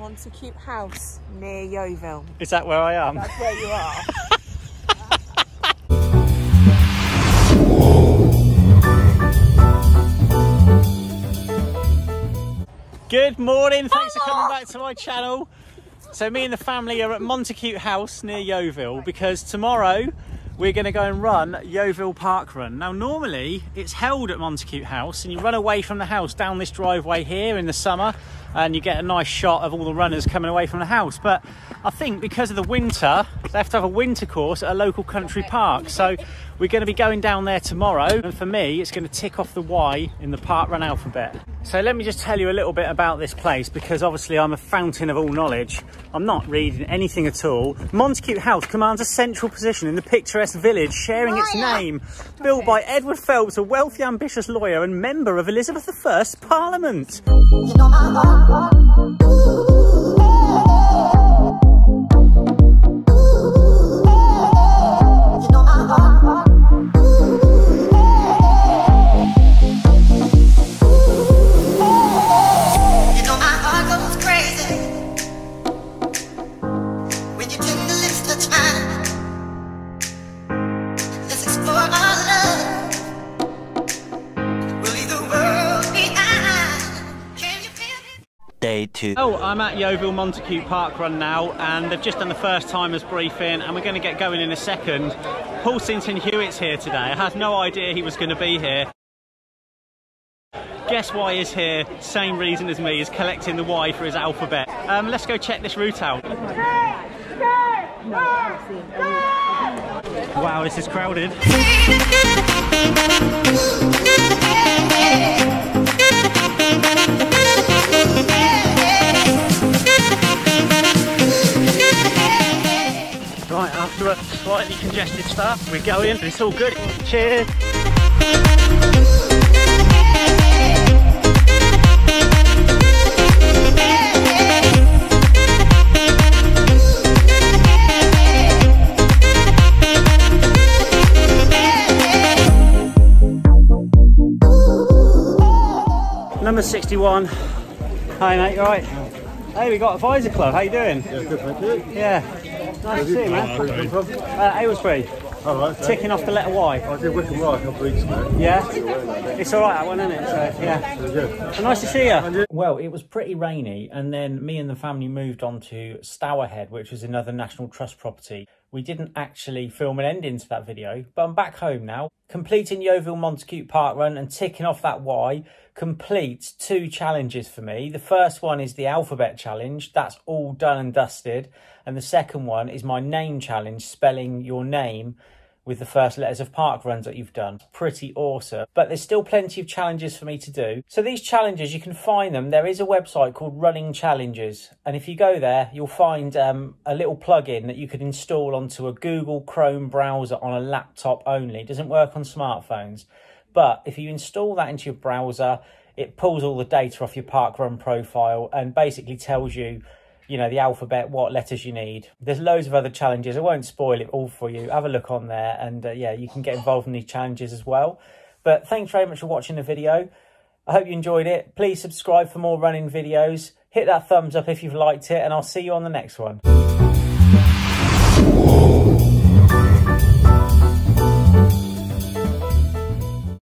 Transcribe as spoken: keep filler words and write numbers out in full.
Montacute House near Yeovil. Is that where I am? That's where you are. Good morning, thanks for coming back to my channel. So me and the family are at Montacute House near Yeovil because tomorrow we're going to go and run Yeovil Parkrun. Now normally it's held at Montacute House and you run away from the house down this driveway here in the summer and you get a nice shot of all the runners coming away from the house, but I think because of the winter they have to have a winter course at a local country park, so we're going to be going down there tomorrow, and for me it's going to tick off the Y in the Parkrun alphabet. So let me just tell you a little bit about this place because obviously I'm a fountain of all knowledge. I'm not reading anything at all. Montacute House commands a central position in the picturesque village sharing its name, built by Edward Phelps, a wealthy, ambitious lawyer and member of Elizabeth the First's Parliament. Oh, I'm at Yeovil Montacute Parkrun now and they've just done the first timers briefing and we're going to get going in a second. Paul Sinton-Hewitt's here today. I had no idea he was going to be here. Guess why he's here, same reason as me, is collecting the Y for his alphabet. Um, let's go check this route out. Wow, this is crowded. Right, after a slightly congested start, we're going, and it's all good. Cheers! Number sixty-one. Hi mate, you alright? Hey, we got a Visor Club, how you doing? Yeah, good, thank you. Yeah. Nice to see you, man. Where are you from? Uh, Aylesbury. Oh, right, ticking yeah. off the letter Y. I did Wickham Y a couple of weeks ago. Yeah? It's all right, that one, isn't it? So, yeah. So good. So nice to see you. Well, it was pretty rainy, and then me and the family moved on to Stourhead, which was another National Trust property. We didn't actually film an ending to that video, but I'm back home now. Completing Yeovil Montacute Parkrun and ticking off that Y completes two challenges for me. The first one is the alphabet challenge. That's all done and dusted. And the second one is my name challenge, spelling your name with the first letters of park runs that you've done. Pretty awesome. But there's still plenty of challenges for me to do. So these challenges, you can find them. There is a website called Running Challenges. And if you go there, you'll find um, a little plugin that you could install onto a Google Chrome browser on a laptop only. It doesn't work on smartphones. But if you install that into your browser, it pulls all the data off your Parkrun profile and basically tells you, you know, the alphabet, what letters you need. There's loads of other challenges. I won't spoil it all for you. Have a look on there and uh, yeah, you can get involved in these challenges as well. But thanks very much for watching the video. I hope you enjoyed it. Please subscribe for more running videos. Hit that thumbs up if you've liked it and I'll see you on the next one.